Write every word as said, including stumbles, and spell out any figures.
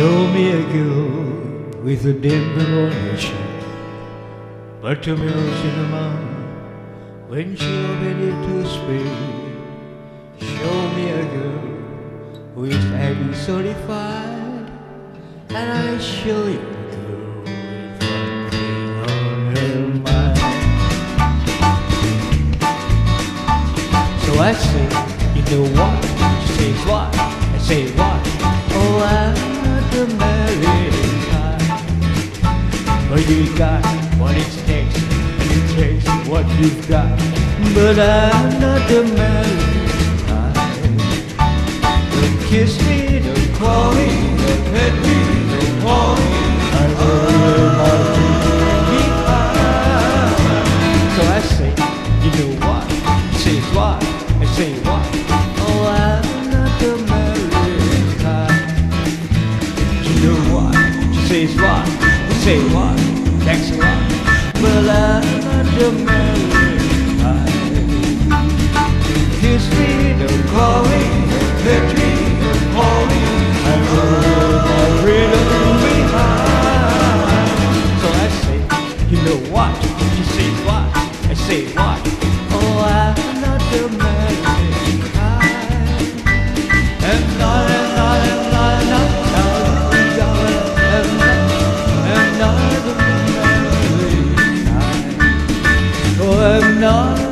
showed me a girl with a dimple on her cheek, but a melt in her mouth when she opened it to speak. Show me a girl who is acting solidified, and I show you a girl with one thing on her mind. So I say, you know what? She says what? I say what? Oh, I'm the married kind, but you got what it takes, and it takes what you've got. But I'm not the married kind. Don't kiss me, don't call me, don't pet me, don't call me. I'm the married kind. So I say, you know what? I say what? I say what? Oh, I'm not the married kind. She says what, I say what, that's what. Well, I'm not the married kind. Kiss me, don't call me, don't pet me, don't call me. I'm the married kind. So I say, you know what? She says what, I say what. Oh, I'm not the married kind. I'm not, I'm not, I'm not, I'm not. I'm not the married kind. Oh, I'm not.